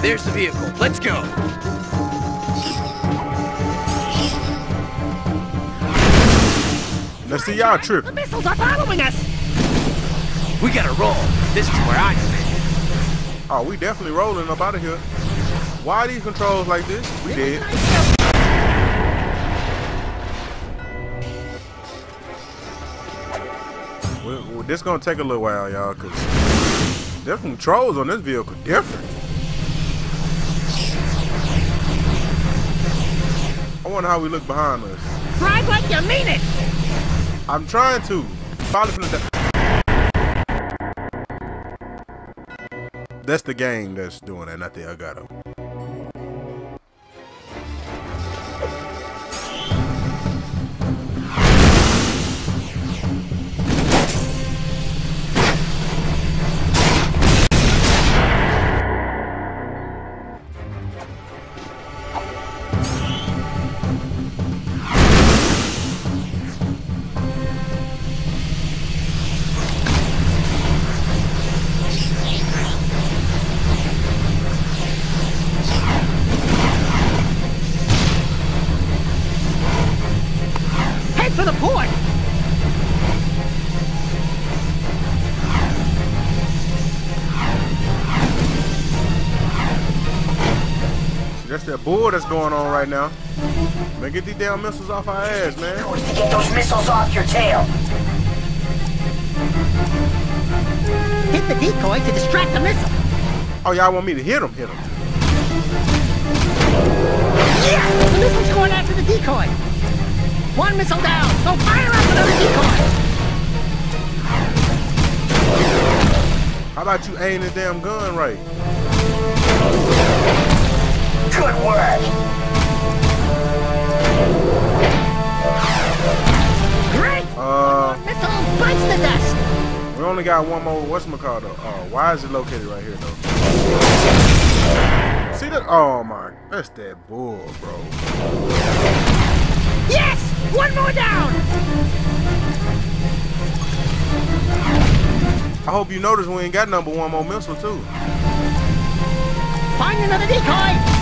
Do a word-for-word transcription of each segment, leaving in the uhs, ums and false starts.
There's the vehicle. Let's go. Let's see y'all trip. The missiles are following us. We gotta roll. This is where I stand. Oh, we definitely rolling up out of here. Why are these controls like this? We dead. We're, we're, this gonna take a little while, y'all, cause the controls on this vehicle different. I wonder how we look behind us. Drive like you mean it. I'm trying to. That's the game that's doing that, not the Agato. Boy, that's going on right now. Man, get these damn missiles off our ass, man. To get those missiles off your tail. Hit the decoy to distract the missile. Oh, y'all want me to hit him? Hit him. Yeah, the missile's going after the decoy. One missile down. Go fire up another decoy. How about you aim the damn gun right? Good work. Great. Uh, missile bites the dust. We only got one more. What's my call though? Oh, why is it located right here though? See that? Oh my, that's that bull, bro. Yes, one more down. I hope you noticed we ain't got number one more missile too. Find another decoy.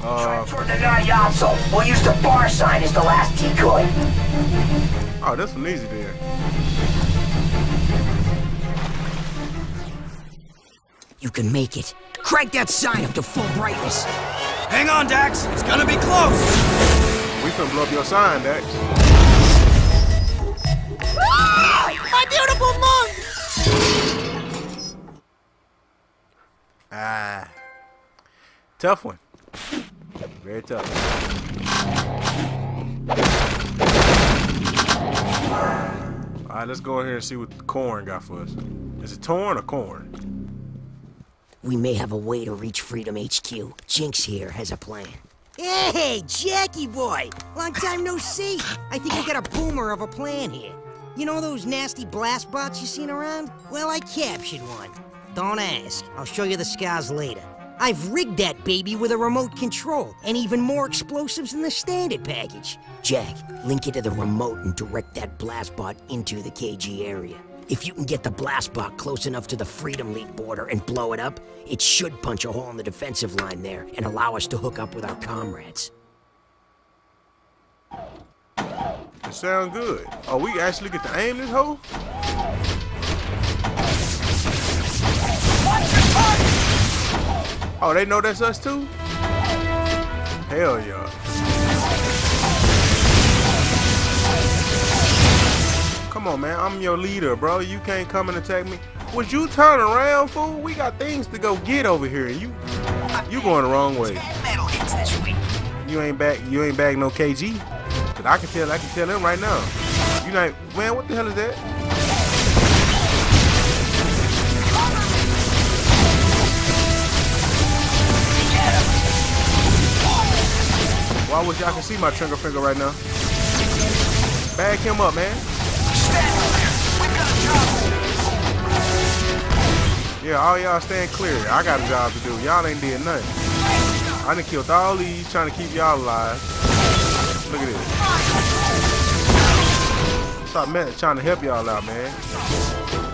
Uh, for the Nyazo, we'll use the bar sign as the last decoy. Oh, that's an easy there. You can make it. Crank that sign up to full brightness. Hang on, Dax. It's gonna be close. We can blow up your sign, Dax. Ah! My beautiful monk! Ah, tough one. Very tough. All right, let's go in here and see what the corn got for us. Is it torn or corn? We may have a way to reach Freedom H Q. Jinx here has a plan. Hey, Jackie boy! Long time no see. I think I got a boomer of a plan here. You know those nasty blast bots you seen around? Well, I captured one. Don't ask. I'll show you the scars later. I've rigged that baby with a remote control and even more explosives in the standard package. Jak, link it to the remote and direct that blast bot into the K G area. If you can get the blast bot close enough to the Freedom League border and blow it up, it should punch a hole in the defensive line there and allow us to hook up with our comrades. That sounds good. Oh, we actually get to aim this hole? Oh, they know that's us too? Hell yeah. Come on, man. I'm your leader, bro. You can't come and attack me. Would you turn around, fool? We got things to go get over here. You you going the wrong way. You ain't back you ain't back no K G. But I can tell I can tell him right now. You like, man, what the hell is that? Well, I wish y'all could see my trigger finger right now. Bag him up, man. Yeah, all y'all stand clear. I got a job to do. Y'all ain't did nothing. I done killed all these trying to keep y'all alive. Look at this. Stop messing, trying to help y'all out, man.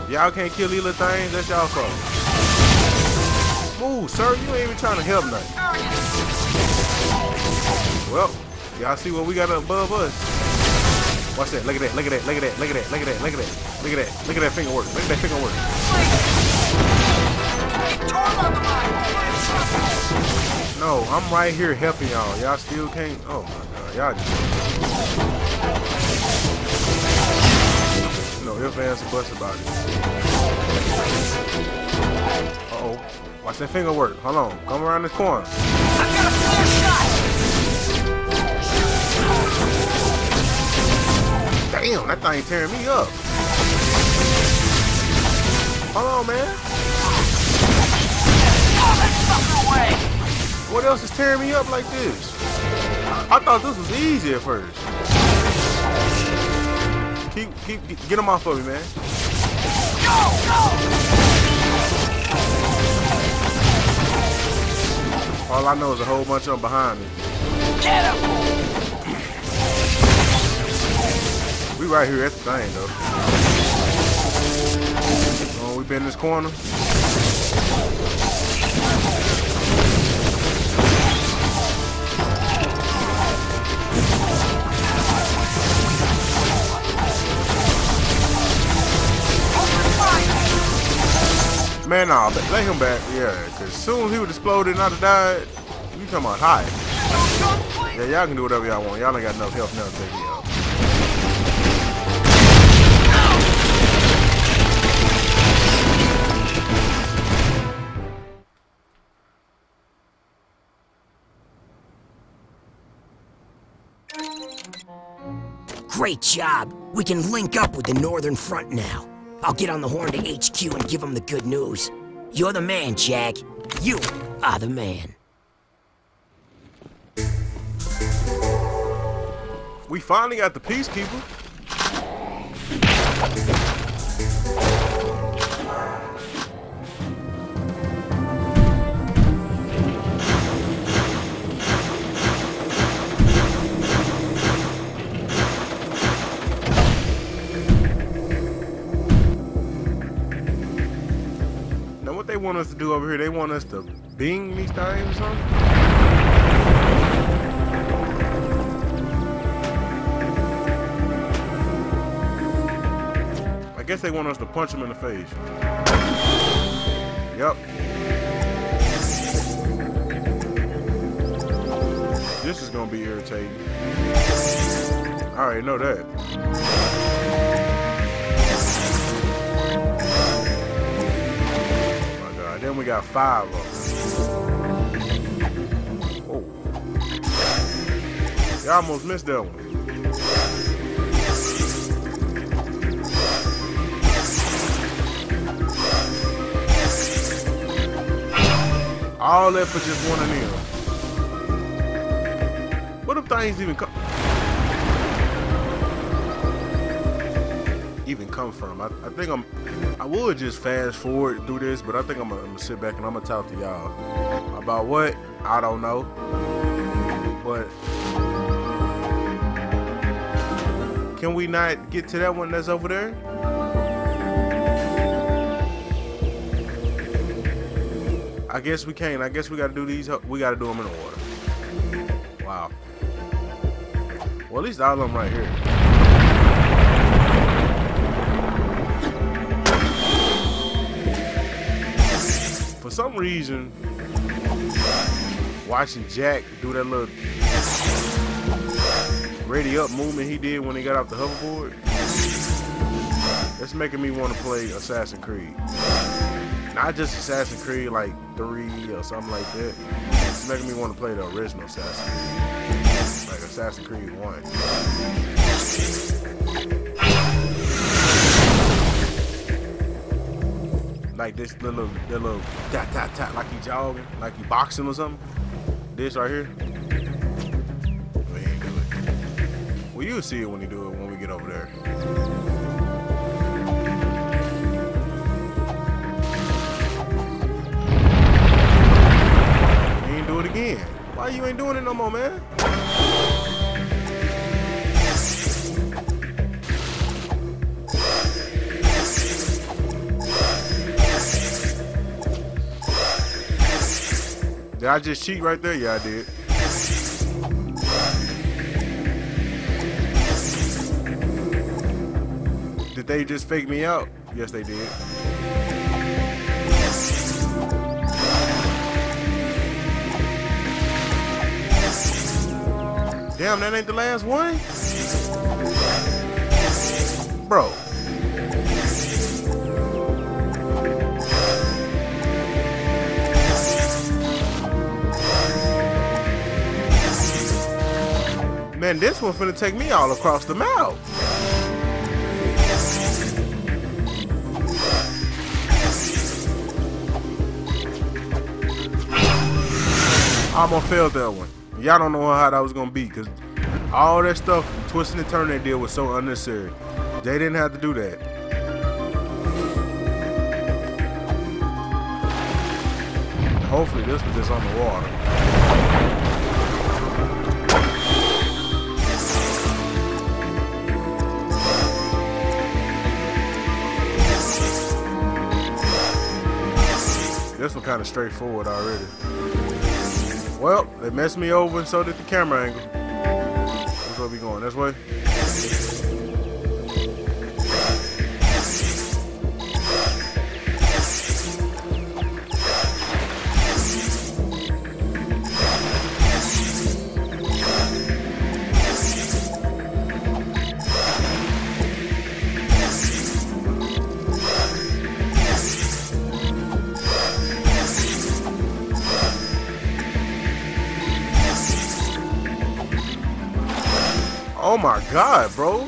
Y'all can't kill these little things, that's y'all fault. Move, sir, you ain't even trying to help nothing. Well, y'all see what we got above us. Watch that, look at that, look at that, look at that, look at that, look at that, look at that, look at that, look at that finger work, look at that finger work. No, I'm right here helping y'all. Y'all still can't, oh my god, y'all. No ifs, ands, and buts about it. Uh-oh. Watch that finger work. Hold on. Come around this corner. I've got a flare shot! Damn, that thing tearing me up. Hold on, man. Oh, that fucker away. What else is tearing me up like this? I thought this was easy at first. Keep, keep, get, get him off of me, man. Go, go! All I know is a whole bunch of them behind me. Get him! We right here at the thing, though. Oh, we been in this corner. Man, nah, but lay him back, yeah, because as soon as he would explode and I'd have died, you come on high. Yeah, y'all can do whatever y'all want. Y'all ain't got enough health now to take me out. Great job. We can link up with the Northern Front now. I'll get on the horn to H Q and give them the good news. You're the man, Jak. You are the man. We finally got the Peacekeeper. They want us to do over here, they want us to bing these things or something? I guess they want us to punch them in the face. Yep. This is gonna be irritating. I already know that. Then we got five of them. Oh. Y'all almost missed that one. All that for just one of them. What if things even come even come from? I, I think I'm I would just fast forward through this, but I think I'm gonna, I'm gonna sit back and I'm gonna talk to y'all about what I don't know. But can we not get to that one that's over there? I guess we can't. I guess we gotta do these. We gotta do them in order. Wow. Well, at least all of them right here. For some reason, watching Jak do that little ready up movement he did when he got off the hoverboard, it's making me want to play Assassin's Creed. Not just Assassin's Creed like three or something like that. It's making me want to play the original Assassin's Creed. Like Assassin's Creed one. Like this little, that little Tat, tat, tat, like you jogging, like you boxing or something. This right here. Well, he ain't do it. Well, you'll see it when you do it when we get over there. You ain't do it again. Why you ain't doing it no more, man? Did I just cheat right there? Yeah, I did. Did they just fake me out? Yes, they did. Damn, that ain't the last one? Bro. Man, this one finna take me all across the mouth. I almost failed that one. Y'all don't know how hard I was gonna be, cause all that stuff twisting and turning they did was so unnecessary. They didn't have to do that. Hopefully this was just on the water. This one kind of straightforward already. Well, they messed me over and so did the camera angle. Which way we going? This way? Oh my God, bro.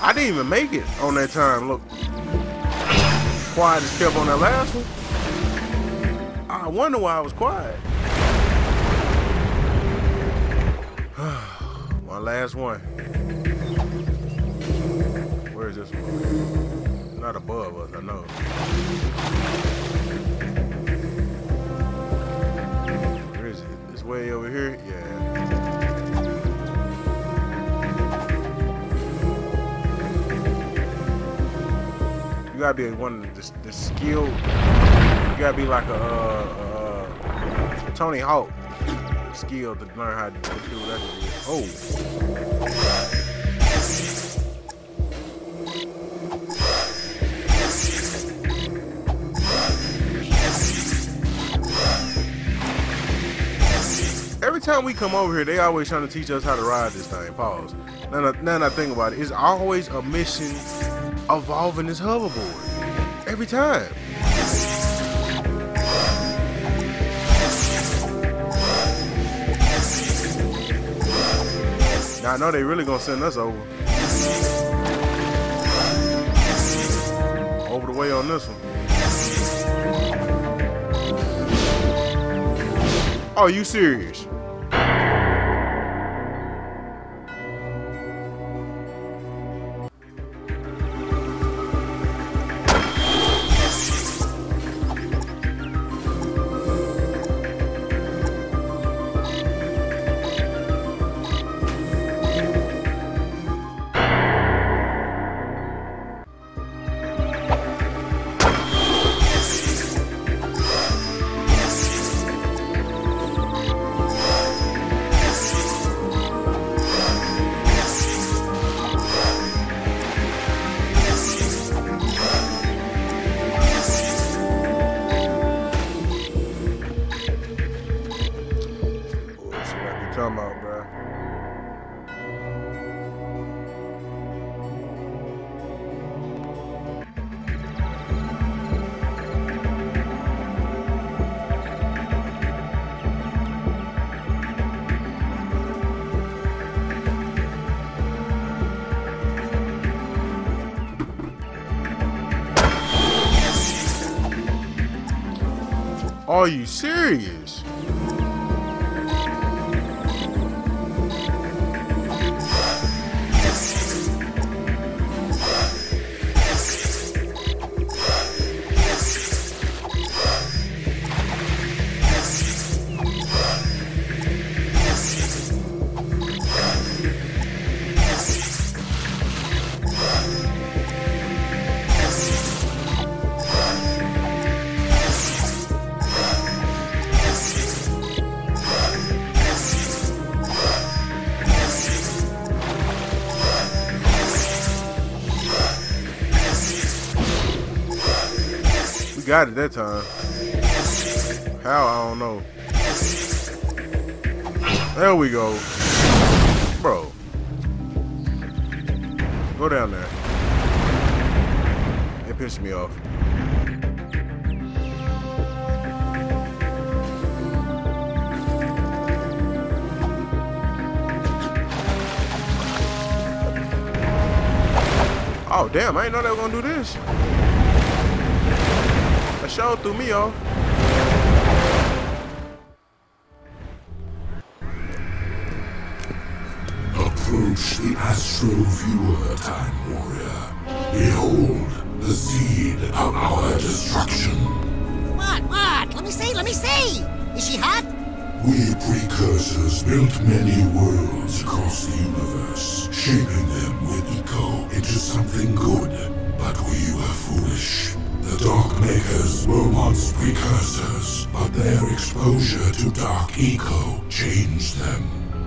I didn't even make it on that time. Look, quiet as kept on that last one. I wonder why I was quiet. My last one. Where is this one? Not above us, I know. Where is it? This way over here? Yeah. You gotta be one of the, the skilled. You gotta be like a uh, uh, Tony Hawk skilled to learn how to do that. Oh. Every time we come over here, they always trying to teach us how to ride this thing. Pause. Now, now that I think about it, it's always a mission evolving this hoverboard every time. Now I know they really gonna send us over over the way on this one. Are you serious? Are you serious? got it that time. How? I don't know. There we go. Bro. Go down there. It pissed me off. Oh damn, I didn't know they were gonna do this. That show threw me off. Approach the Astro Viewer, Time Warrior. Behold the seed of our destruction. What, what? Let me see, let me see! Is she hot? We precursors built many worlds across the universe, shaping them with Eco into something good. But we were foolish. The Dark Makers were once precursors, but their exposure to Dark Eco changed them.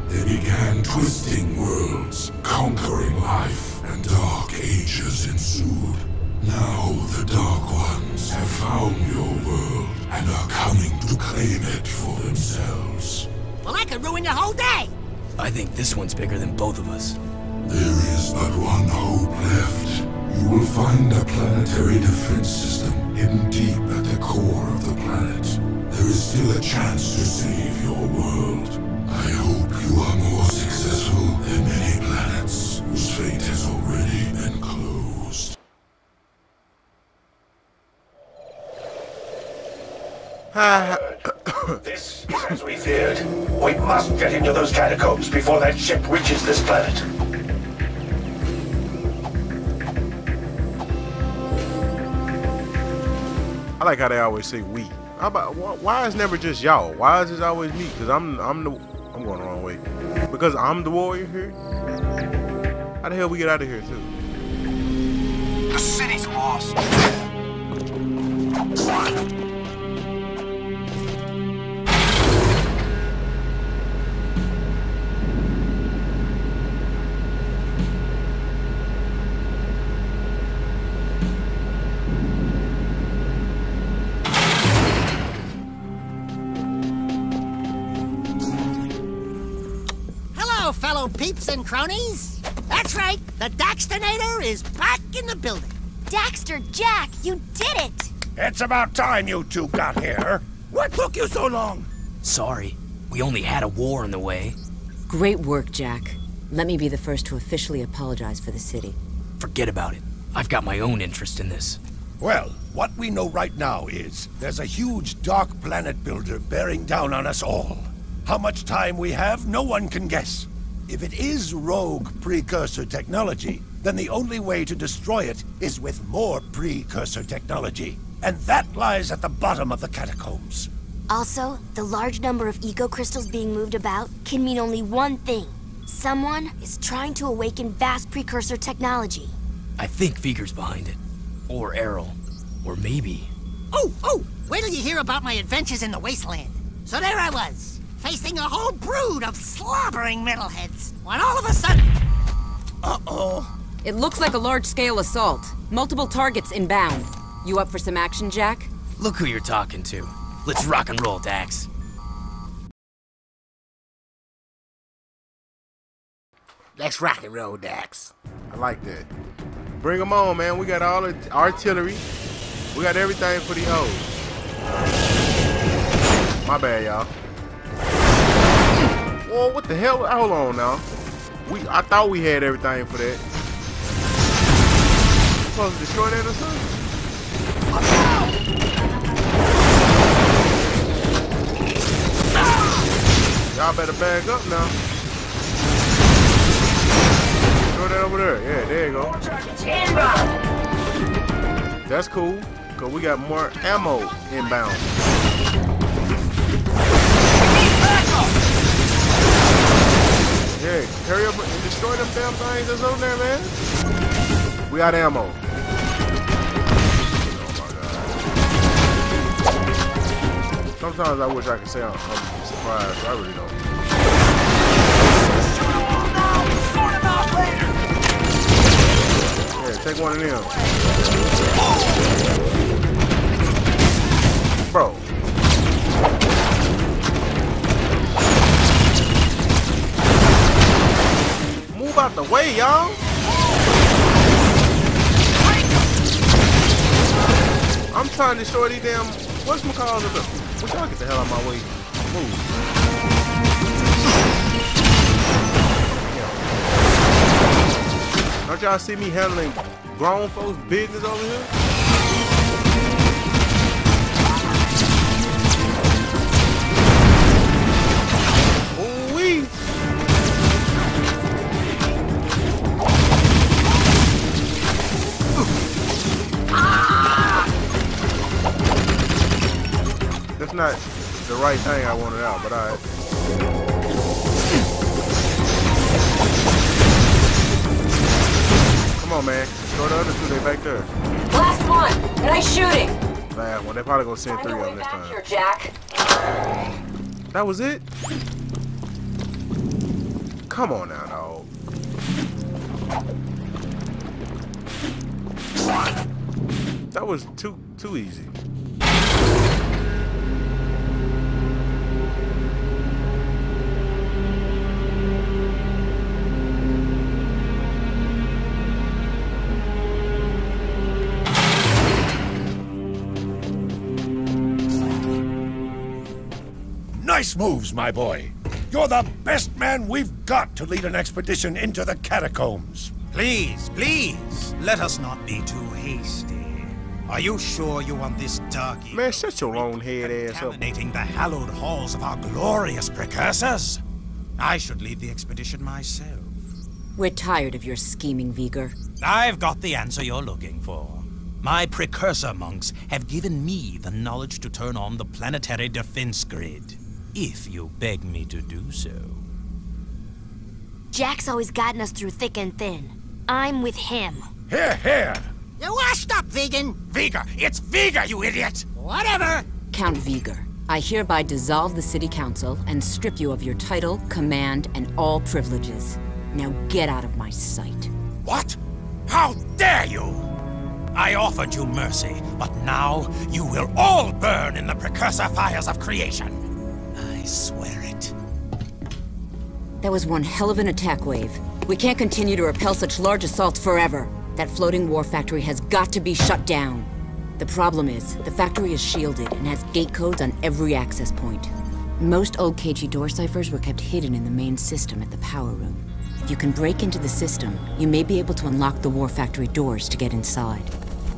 They began twisting worlds, conquering life, and dark ages ensued. Now the Dark Ones have found your world and are coming to claim it for themselves. Well, I could ruin your whole day! I think this one's bigger than both of us. There is but one hope left. You will find a planetary defense system hidden deep at the core of the planet. There is still a chance to save your world. I hope you are more successful than many planets whose fate has already been closed. This is as we feared. We must get into those catacombs before that ship reaches this planet. I like how they always say we. How about why is never just y'all? Why is it always me? Because I'm I'm the I'm going the wrong way. Because I'm the warrior here. How the hell we get out of here too? The city's lost. Peeps and cronies? That's right, the Daxternator is back in the building. Daxter, Jak, you did it! It's about time you two got here. What took you so long? Sorry, we only had a war in the way. Great work, Jak. Let me be the first to officially apologize for the city. Forget about it. I've got my own interest in this. Well, what we know right now is there's a huge dark planet builder bearing down on us all. How much time we have, no one can guess. If it is Rogue Precursor Technology, then the only way to destroy it is with more Precursor Technology. And that lies at the bottom of the catacombs. Also, the large number of Eco-Crystals being moved about can mean only one thing. Someone is trying to awaken vast Precursor Technology. I think Veger's behind it. Or Errol. Or maybe... Oh, oh! Wait till you hear about my adventures in the Wasteland. So there I was, facing a whole brood of slobbering metalheads, when all of a sudden... Uh-oh. It looks like a large-scale assault. Multiple targets inbound. You up for some action, Jak? Look who you're talking to. Let's rock and roll, Dax. Let's rock and roll, Dax. I like that. Bring them on, man. We got all the artillery. We got everything for the hoes. My bad, y'all. Whoa, what the hell? Hold on now. We I thought we had everything for that. We're supposed to destroy that or something? Y'all better back up now. Throw that over there. Yeah, there you go. That's cool, because we got more ammo inbound. Hey, hurry up and destroy them damn things that's over there, man. We out of ammo. Oh my god. Sometimes I wish I could say I'm, I'm surprised. I really don't. Shoot them all now, sort them out later. Yeah, take one of them. free, y'all. I'm trying to destroy these damn whatchamacallit. We're trying to get the hell out of my way. Move. Don't y'all see me handling grown folks' business over here? Ooh-wee! That's not the right thing I wanted out, but alright. Come on, man. Throw the other two, they back there. Last one, nice shooting. Bad one. They probably gonna send three on this time. Here, Jak. That was it. Come on now, dog. That was too too easy. Nice moves, my boy. You're the best man we've got to lead an expedition into the catacombs. Please, please, let us not be too hasty. Are you sure you want this dark eco? Man, shut your own head ass up. Contaminating the hallowed halls of our glorious precursors? I should lead the expedition myself. We're tired of your scheming, Veger. I've got the answer you're looking for. My precursor monks have given me the knowledge to turn on the planetary defense grid. If you beg me to do so. Jack's always gotten us through thick and thin. I'm with him. Here, here! You washed up, Vegan! Veger! It's Veger, you idiot! Whatever! Count Veger, I hereby dissolve the city council and strip you of your title, command, and all privileges. Now get out of my sight. What? How dare you! I offered you mercy, but now you will all burn in the precursor fires of creation. I swear it. That was one hell of an attack wave. We can't continue to repel such large assaults forever. That floating war factory has got to be shut down. The problem is, the factory is shielded and has gate codes on every access point. Most old K G door ciphers were kept hidden in the main system at the power room. If you can break into the system, you may be able to unlock the war factory doors to get inside.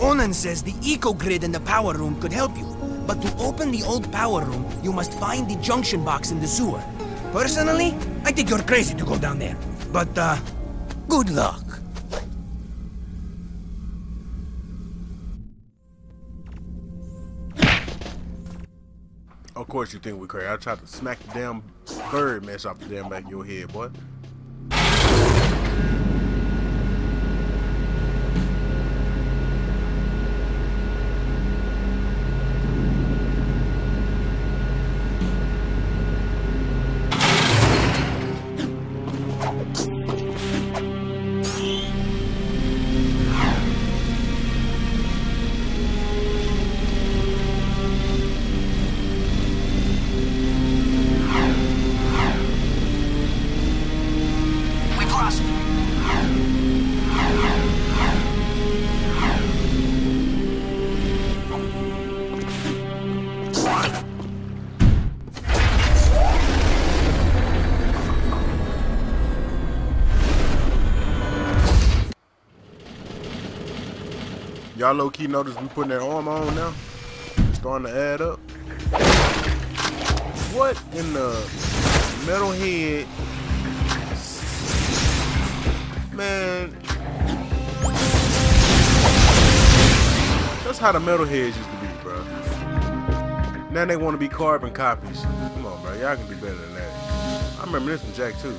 Onan says the eco-grid in the power room could help you. But to open the old power room, you must find the junction box in the sewer. Personally, I think you're crazy to go down there. But, uh, good luck. Of course you think we're crazy. I tried to smack the damn bird mess off the damn back of your head, boy. Y'all low-key notice we putting that armor on now? It's starting to add up. What in the metal head? Man. That's how the metal heads used to be, bro. Now they want to be carbon copies. Come on, bro. Y'all can do better than that. I remember this from Jak two.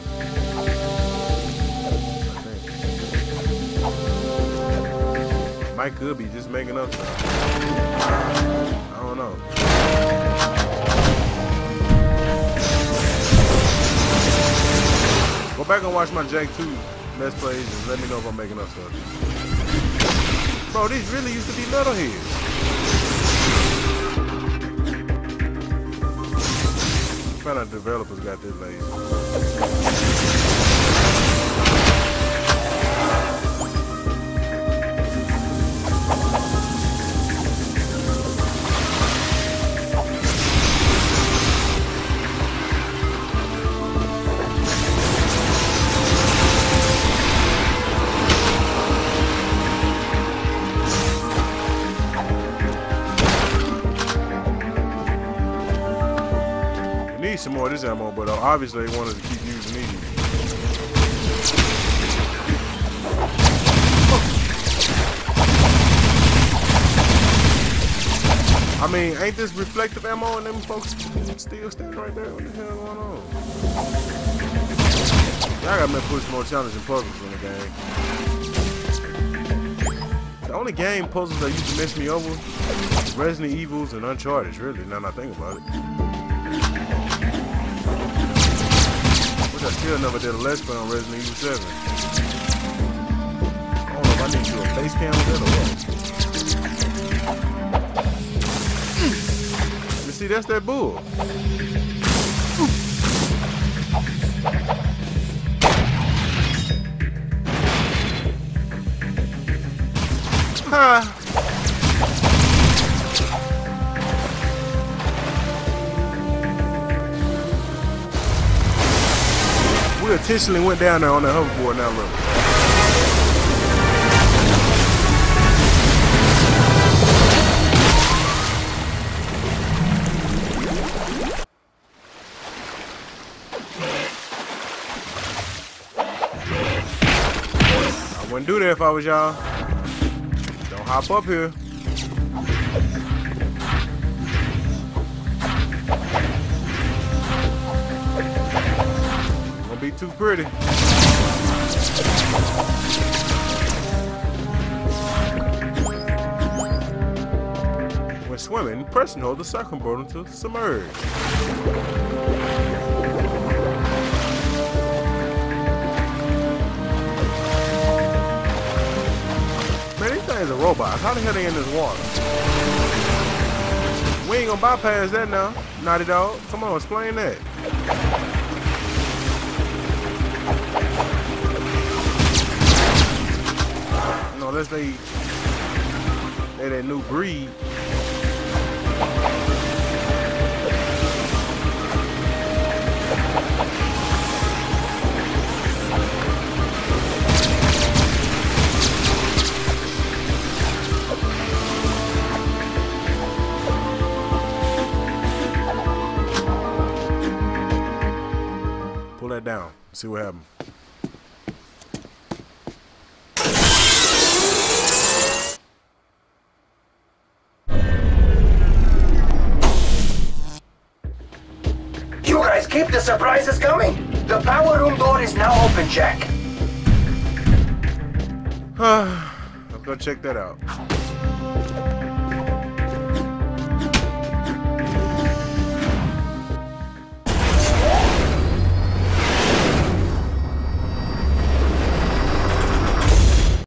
I could be just making up stuff. I don't know. Go back and watch my Jak two Let's Plays and let me know if I'm making up stuff. Bro, these really used to be metalheads. Found out developers got this lazy. need some more of this ammo, but uh, obviously they wanted to keep using these. I mean, ain't this reflective ammo and them folks still standing right there? What the hell going on? I gotta make push more challenging puzzles in the game. The only game puzzles that used to mess me over is Resident Evils and Uncharted, really, now that I think about it. Which I still never did a let's play on Resident Evil seven. I don't know if I need to do a face cam with that or what. See, that's that bull. Huh. We intentionally went down there on that hoverboard now, look. Do that if I was y'all. Don't hop up here. Gonna be too pretty. When swimming, press and hold the second button to submerge. Is a robot. How the hell they in this water? We ain't gonna bypass that now. Naughty dog. Come on, explain that. You know, unless they they that new breed. Down. See what happens. You guys keep the surprises coming. The power room door is now open, Jak. I'll go check that out.